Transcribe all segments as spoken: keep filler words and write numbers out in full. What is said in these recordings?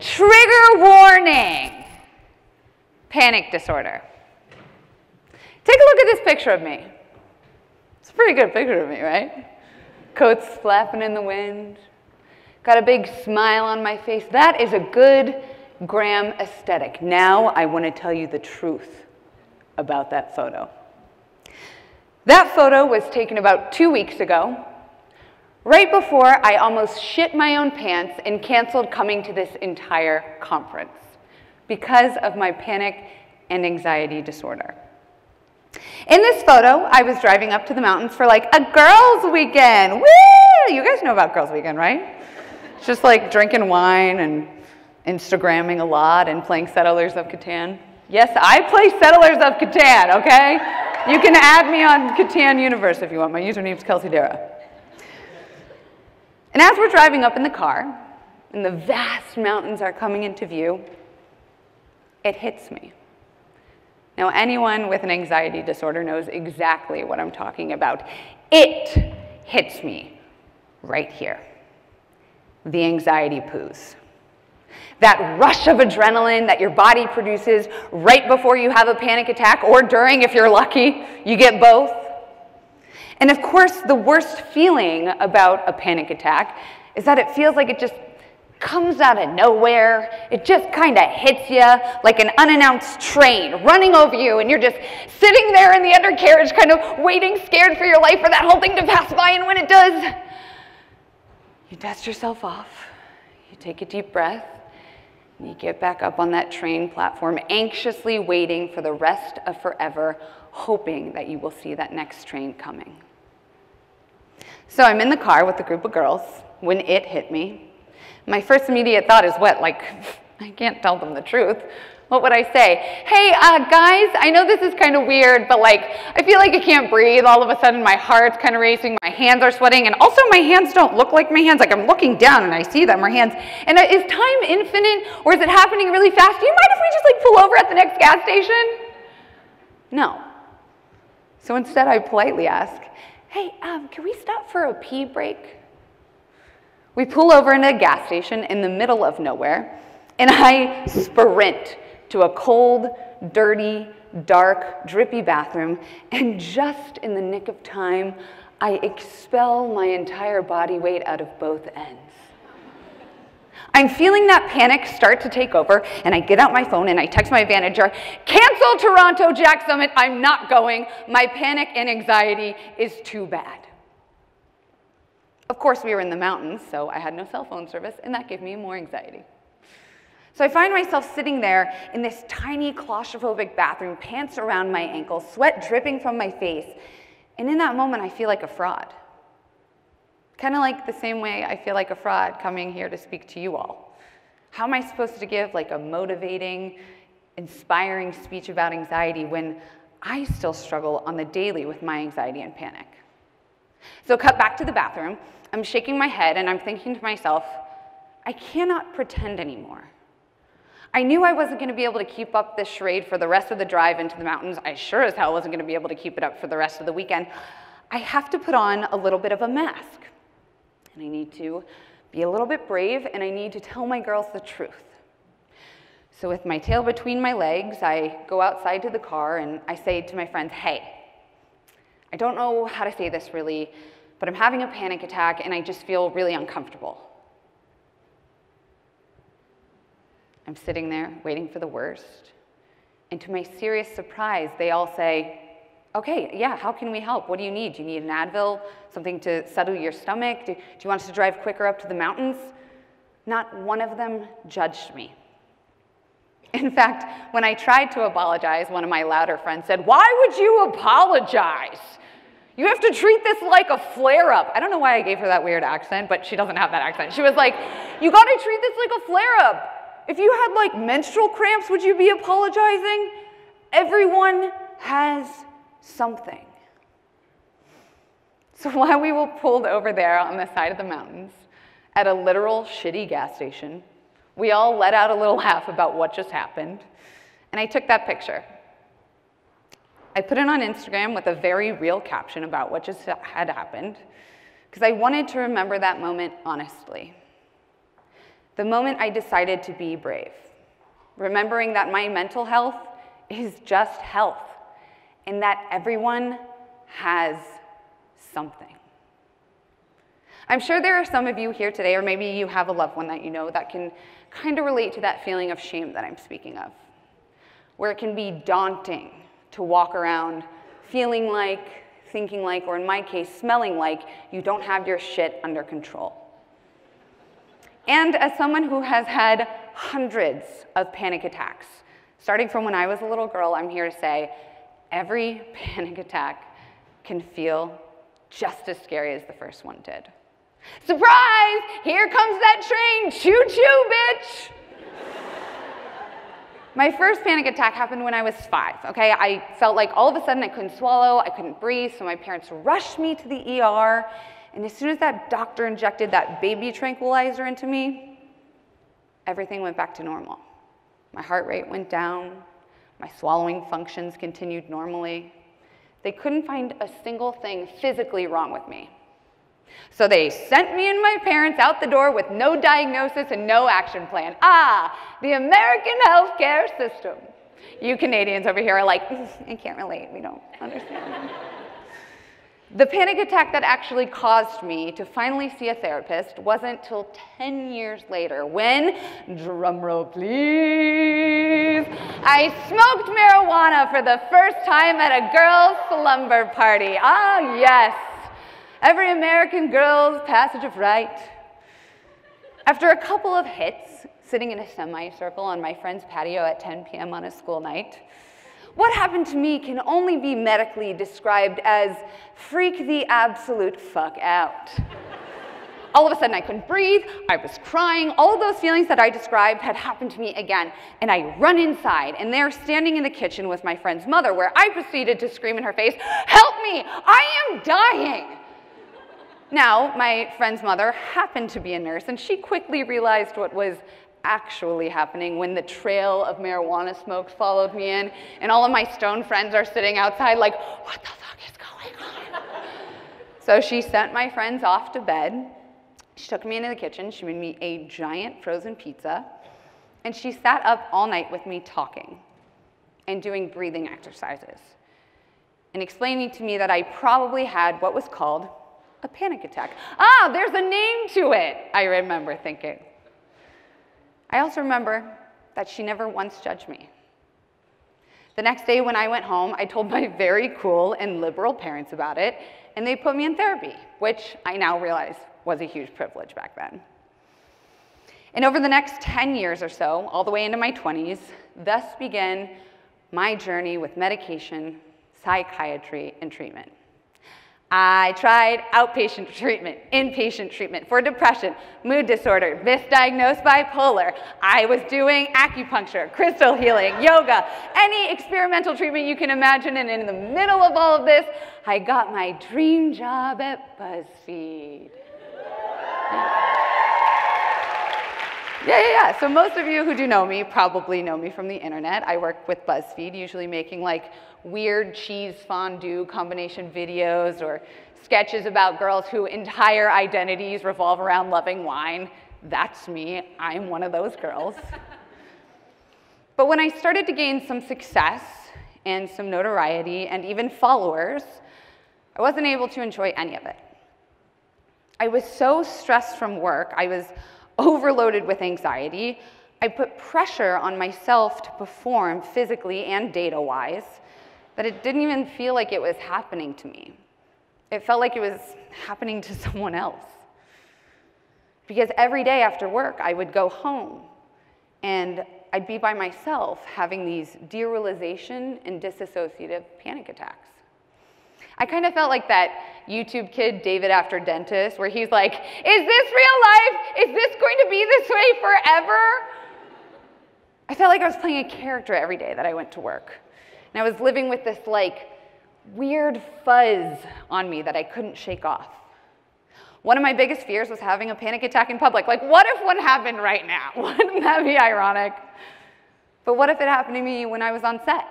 Trigger warning, panic disorder. Take a look at this picture of me. It's a pretty good picture of me, right? Coats flapping in the wind. Got a big smile on my face. That is a good Graham aesthetic. Now I want to tell you the truth about that photo. That photo was taken about two weeks ago, right before I almost shit my own pants and canceled coming to this entire conference because of my panic and anxiety disorder. In this photo, I was driving up to the mountains for like a girls' weekend. Woo! You guys know about girls' weekend, right? It's just like drinking wine and Instagramming a lot and playing Settlers of Catan. Yes, I play Settlers of Catan, okay? You can add me on Catan Universe if you want. My username's Kelsey Darragh. And as we're driving up in the car, and the vast mountains are coming into view, it hits me. Now, anyone with an anxiety disorder knows exactly what I'm talking about. It hits me right here. The anxiety poos. That rush of adrenaline that your body produces right before you have a panic attack, or during if you're lucky, you get both. And of course, the worst feeling about a panic attack is that it feels like it just comes out of nowhere. It just kind of hits you like an unannounced train running over you, and you're just sitting there in the undercarriage kind of waiting, scared for your life for that whole thing to pass by, and when it does, you dust yourself off, you take a deep breath, and you get back up on that train platform, anxiously waiting for the rest of forever, hoping that you will see that next train coming. So I'm in the car with a group of girls when it hit me. My first immediate thought is what? Like, I can't tell them the truth. What would I say? Hey, uh, guys, I know this is kind of weird, but like, I feel like I can't breathe. All of a sudden, my heart's kind of racing. My hands are sweating. And also, my hands don't look like my hands. Like, I'm looking down, and I see them, my hands. And is time infinite, or is it happening really fast? Do you mind if we just like pull over at the next gas station? No. So instead, I politely ask, hey, um, can we stop for a pee break? We pull over into a gas station in the middle of nowhere, and I sprint to a cold, dirty, dark, drippy bathroom, and just in the nick of time, I expel my entire body weight out of both ends. I'm feeling that panic start to take over, and I get out my phone and I text my manager, cancel Toronto Jack Summit, I'm not going. My panic and anxiety is too bad. Of course, we were in the mountains, so I had no cell phone service, and that gave me more anxiety. So I find myself sitting there in this tiny claustrophobic bathroom, pants around my ankles, sweat dripping from my face, and in that moment I feel like a fraud. Kind of like the same way I feel like a fraud coming here to speak to you all. How am I supposed to give like a motivating, inspiring speech about anxiety when I still struggle on the daily with my anxiety and panic? So cut back to the bathroom, I'm shaking my head and I'm thinking to myself, I cannot pretend anymore. I knew I wasn't going to be able to keep up this charade for the rest of the drive into the mountains. I sure as hell wasn't going to be able to keep it up for the rest of the weekend. I have to put on a little bit of a mask. And I need to be a little bit brave, and I need to tell my girls the truth. So with my tail between my legs, I go outside to the car and I say to my friends, hey, I don't know how to say this really, but I'm having a panic attack and I just feel really uncomfortable. I'm sitting there waiting for the worst, and to my serious surprise, they all say, okay, yeah, how can we help? What do you need? Do you need an Advil? Something to settle your stomach? Do, do you want us to drive quicker up to the mountains? Not one of them judged me. In fact, when I tried to apologize, one of my louder friends said, why would you apologize? You have to treat this like a flare-up. I don't know why I gave her that weird accent, but she doesn't have that accent. She was like, you gotta treat this like a flare-up. If you had like menstrual cramps, would you be apologizing? Everyone has something. So while we were pulled over there on the side of the mountains at a literal shitty gas station, we all let out a little laugh about what just happened, and I took that picture. I put it on Instagram with a very real caption about what just had happened, because I wanted to remember that moment honestly. the moment I decided to be brave, remembering that my mental health is just health and that everyone has something. I'm sure there are some of you here today, or maybe you have a loved one that you know that can kind of relate to that feeling of shame that I'm speaking of, where it can be daunting to walk around feeling like, thinking like, or in my case, smelling like you don't have your shit under control. And as someone who has had hundreds of panic attacks, starting from when I was a little girl, I'm here to say every panic attack can feel just as scary as the first one did. Surprise! Here comes that train! Choo-choo, bitch! My first panic attack happened when I was five, okay? I felt like all of a sudden I couldn't swallow, I couldn't breathe, so my parents rushed me to the E R, and as soon as that doctor injected that baby tranquilizer into me, everything went back to normal. My heart rate went down, my swallowing functions continued normally. They couldn't find a single thing physically wrong with me. So they sent me and my parents out the door with no diagnosis and no action plan. Ah, the American healthcare system. You Canadians over here are like, I can't relate, we don't understand. The panic attack that actually caused me to finally see a therapist wasn't till ten years later when, drumroll please, I smoked marijuana for the first time at a girls' slumber party. Ah, yes. Every American girl's passage of right. After a couple of hits, sitting in a semicircle on my friend's patio at ten p m on a school night, what happened to me can only be medically described as freak the absolute fuck out. All of a sudden I couldn't breathe, I was crying, all of those feelings that I described had happened to me again, and I run inside, and they're standing in the kitchen with my friend's mother, where I proceeded to scream in her face, "Help me, I am dying!" Now, my friend's mother happened to be a nurse, and she quickly realized what was actually happening when the trail of marijuana smoke followed me in, and all of my stone friends are sitting outside like, what the fuck is going on? So she sent my friends off to bed. She took me into the kitchen, she made me a giant frozen pizza, and she sat up all night with me talking and doing breathing exercises, and explaining to me that I probably had what was called a panic attack. Ah, there's a name to it, I remember thinking. I also remember that she never once judged me. The next day when I went home, I told my very cool and liberal parents about it, and they put me in therapy, which I now realize was a huge privilege back then. And over the next ten years or so, all the way into my twenties, thus began my journey with medication, psychiatry, and treatment. I tried outpatient treatment, inpatient treatment for depression, mood disorder, misdiagnosed bipolar. I was doing acupuncture, crystal healing, yoga, any experimental treatment you can imagine. And in the middle of all of this, I got my dream job at BuzzFeed. Yeah, yeah, yeah. So most of you who do know me probably know me from the internet. I work with BuzzFeed, usually making like weird cheese fondue combination videos or sketches about girls whose entire identities revolve around loving wine. That's me. I'm one of those girls. But when I started to gain some success and some notoriety and even followers, I wasn't able to enjoy any of it. I was so stressed from work. I was overloaded with anxiety. I put pressure on myself to perform physically and data-wise that it didn't even feel like it was happening to me. It felt like it was happening to someone else. Because every day after work, I would go home and I'd be by myself having these derealization and dissociative panic attacks. I kind of felt like that YouTube kid, David After Dentist, where he's like, is this real life? Is this going to be this way forever? I felt like I was playing a character every day that I went to work. And I was living with this like weird fuzz on me that I couldn't shake off. One of my biggest fears was having a panic attack in public. Like, what if one happened right now? Wouldn't that be ironic? But what if it happened to me when I was on set?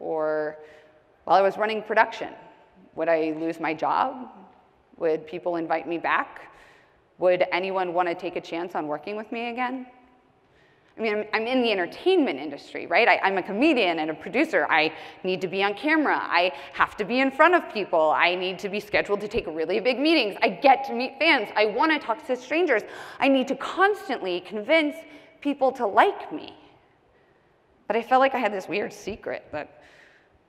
Or while I was running production? Would I lose my job? Would people invite me back? Would anyone want to take a chance on working with me again? I mean, I'm, I'm in the entertainment industry, right? I, I'm a comedian and a producer. I need to be on camera. I have to be in front of people. I need to be scheduled to take really big meetings. I get to meet fans. I want to talk to strangers. I need to constantly convince people to like me. But I felt like I had this weird secret that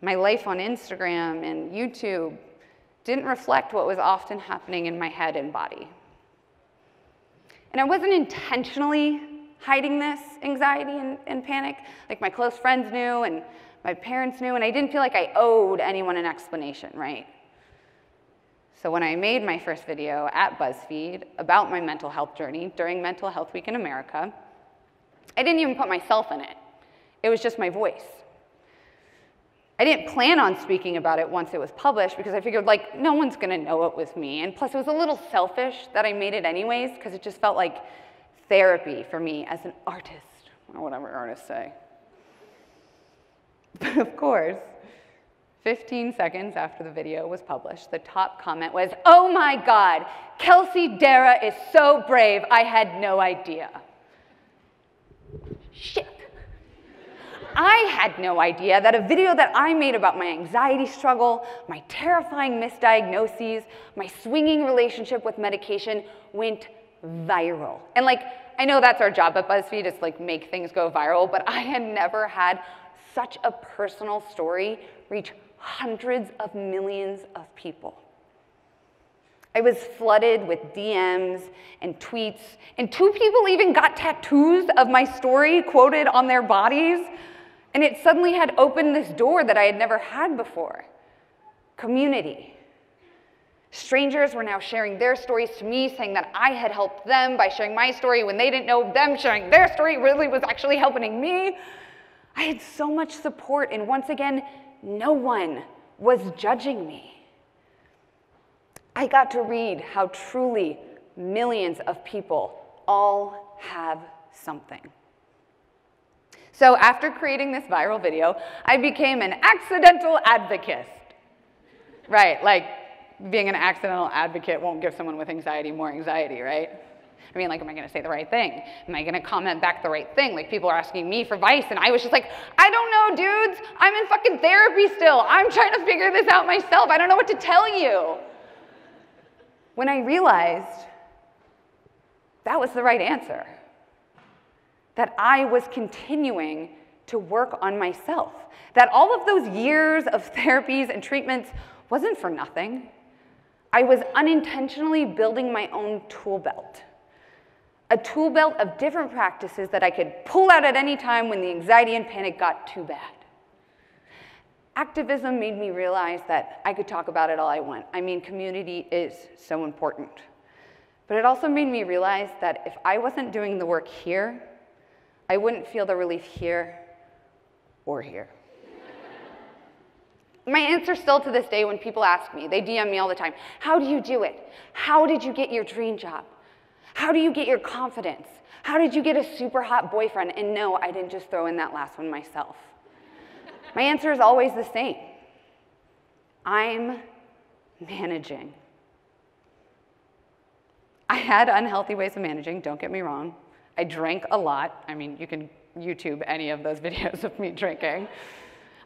my life on Instagram and YouTube didn't reflect what was often happening in my head and body. And I wasn't intentionally hiding this anxiety and, and panic. Like, my close friends knew and my parents knew, and I didn't feel like I owed anyone an explanation, right? So when I made my first video at BuzzFeed about my mental health journey during Mental Health Week in America, I didn't even put myself in it. It was just my voice. I didn't plan on speaking about it once it was published, because I figured, like, no one's gonna know it was me. And plus, it was a little selfish that I made it anyways, because it just felt like therapy for me as an artist, or whatever artists say. But of course, fifteen seconds after the video was published, the top comment was, "Oh my God, Kelsey Darragh is so brave, I had no idea." Shit. I had no idea that a video that I made about my anxiety struggle, my terrifying misdiagnoses, my swinging relationship with medication went viral. And, like, I know that's our job at BuzzFeed, it's like make things go viral, but I had never had such a personal story reach hundreds of millions of people. I was flooded with D Ms and tweets, and two people even got tattoos of my story quoted on their bodies. And it suddenly had opened this door that I had never had before: community. Strangers were now sharing their stories to me, saying that I had helped them by sharing my story when they didn't know them sharing their story really was actually helping me. I had so much support, and once again, no one was judging me. I got to read how truly millions of people all have something. So after creating this viral video, I became an accidental advocate. Right, like, being an accidental advocate won't give someone with anxiety more anxiety, right? I mean, like, am I gonna say the right thing? Am I gonna comment back the right thing? Like, people are asking me for advice, and I was just like, I don't know, dudes. I'm in fucking therapy still. I'm trying to figure this out myself. I don't know what to tell you. When I realized that was the right answer, that I was continuing to work on myself, that all of those years of therapies and treatments wasn't for nothing. I was unintentionally building my own tool belt, a tool belt of different practices that I could pull out at any time when the anxiety and panic got too bad. Activism made me realize that I could talk about it all I want. I mean, community is so important. But it also made me realize that if I wasn't doing the work here, I wouldn't feel the relief here or here. My answer still to this day when people ask me, they D M me all the time, how do you do it? How did you get your dream job? How do you get your confidence? How did you get a super hot boyfriend? And no, I didn't just throw in that last one myself. My answer is always the same. I'm managing. I had unhealthy ways of managing, don't get me wrong. I drank a lot. I mean, you can YouTube any of those videos of me drinking.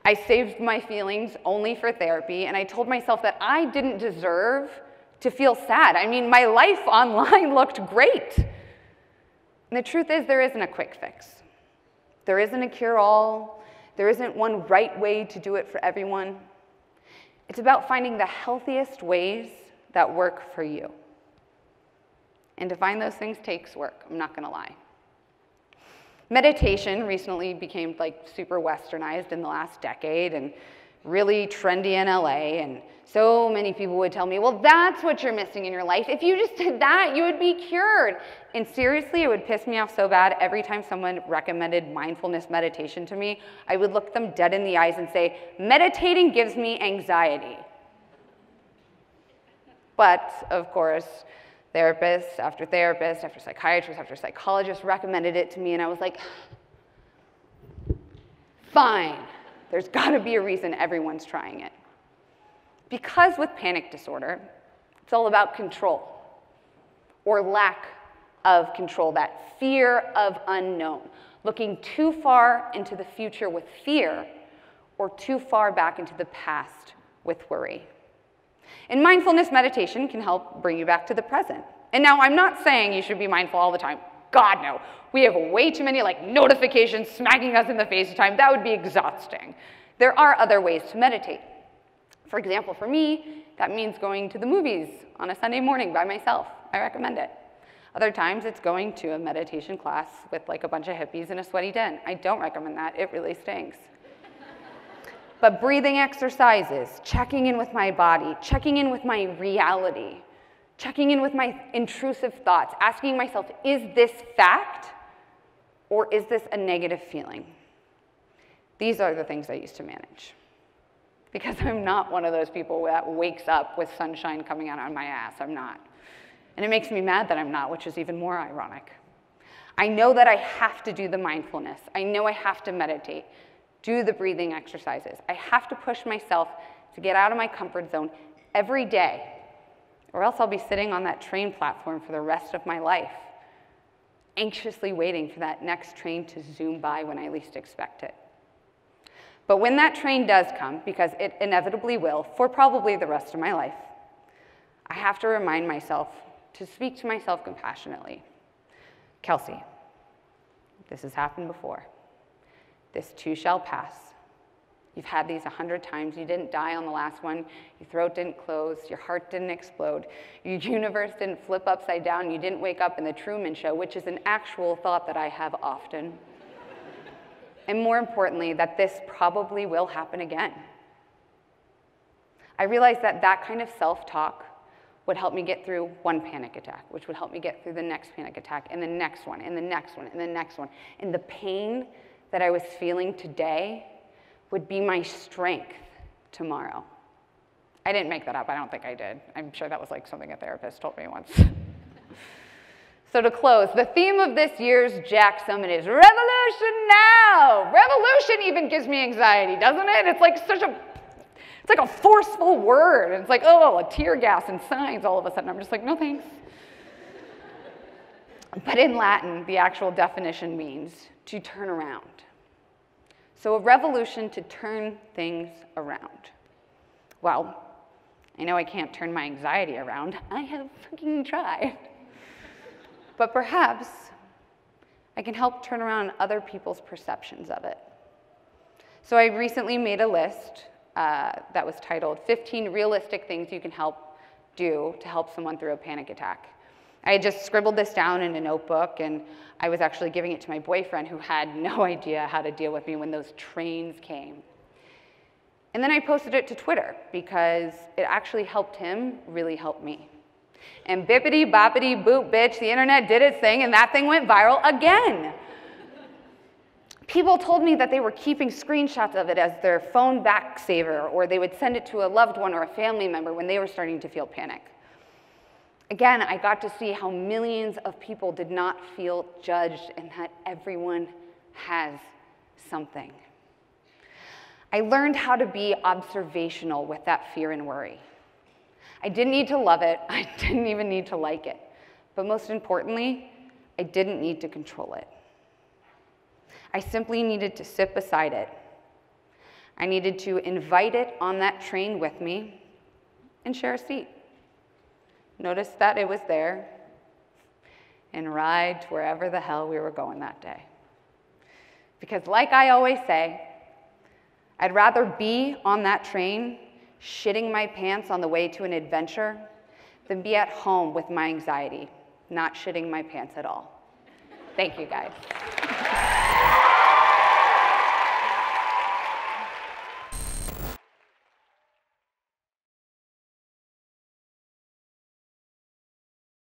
I saved my feelings only for therapy, and I told myself that I didn't deserve to feel sad. I mean, my life online looked great. And the truth is, there isn't a quick fix. There isn't a cure-all. There isn't one right way to do it for everyone. It's about finding the healthiest ways that work for you. And to find those things takes work, I'm not gonna lie. Meditation recently became, like, super westernized in the last decade and really trendy in L A, and so many people would tell me, well, that's what you're missing in your life. If you just did that, you would be cured. And seriously, it would piss me off so bad. Every time someone recommended mindfulness meditation to me, I would look them dead in the eyes and say, meditating gives me anxiety. But of course, therapist after therapist, after psychiatrist, after psychologist recommended it to me, and I was like, fine, there's gotta be a reason everyone's trying it. Because with panic disorder, it's all about control, or lack of control, that fear of unknown. Looking too far into the future with fear or too far back into the past with worry. And mindfulness meditation can help bring you back to the present. And now I'm not saying you should be mindful all the time. God, no. We have way too many like notifications smacking us in the face of time. That would be exhausting. There are other ways to meditate. For example, for me, that means going to the movies on a Sunday morning by myself. I recommend it. Other times, it's going to a meditation class with like a bunch of hippies in a sweaty den. I don't recommend that. It really stinks. But breathing exercises, checking in with my body, checking in with my reality, checking in with my intrusive thoughts, asking myself, is this fact or is this a negative feeling? These are the things I used to manage. Because I'm not one of those people that wakes up with sunshine coming out on my ass. I'm not. And it makes me mad that I'm not, which is even more ironic. I know that I have to do the mindfulness. I know I have to meditate, do the breathing exercises. I have to push myself to get out of my comfort zone every day, or else I'll be sitting on that train platform for the rest of my life, anxiously waiting for that next train to zoom by when I least expect it. But when that train does come, because it inevitably will, for probably the rest of my life, I have to remind myself to speak to myself compassionately. Kelsey, this has happened before. This too shall pass. You've had these a hundred times. You didn't die on the last one. Your throat didn't close. Your heart didn't explode. Your universe didn't flip upside down. You didn't wake up in the Truman Show, which is an actual thought that I have often. And more importantly, that this probably will happen again. I realized that that kind of self-talk would help me get through one panic attack, which would help me get through the next panic attack, and the next one, and the next one, and the next one. And the pain that I was feeling today would be my strength tomorrow. I didn't make that up. I don't think I did. I'm sure that was like something a therapist told me once. So to close, the theme of this year's Jack Summit is revolution now. Revolution even gives me anxiety, doesn't it? It's like such a, it's like a forceful word. It's like, oh, a tear gas and signs all of a sudden. I'm just like, no thanks. But in Latin, the actual definition means to turn around. So a revolution to turn things around. Well, I know I can't turn my anxiety around. I have fucking tried. But perhaps I can help turn around other people's perceptions of it. So I recently made a list uh, that was titled fifteen Realistic Things You Can Help Do to Help Someone Through a Panic Attack. I had just scribbled this down in a notebook, and I was actually giving it to my boyfriend, who had no idea how to deal with me when those trains came. And then I posted it to Twitter, because it actually helped him really help me. And bippity boppity boop bitch, the internet did its thing, and that thing went viral again. People told me that they were keeping screenshots of it as their phone back saver, or they would send it to a loved one or a family member when they were starting to feel panic. Again, I got to see how millions of people did not feel judged and that everyone has something. I learned how to be observational with that fear and worry. I didn't need to love it. I didn't even need to like it. But most importantly, I didn't need to control it. I simply needed to sit beside it. I needed to invite it on that train with me and share a seat. Notice that it was there and ride to wherever the hell we were going that day. Because like I always say, I'd rather be on that train shitting my pants on the way to an adventure than be at home with my anxiety, not shitting my pants at all. Thank you, guys.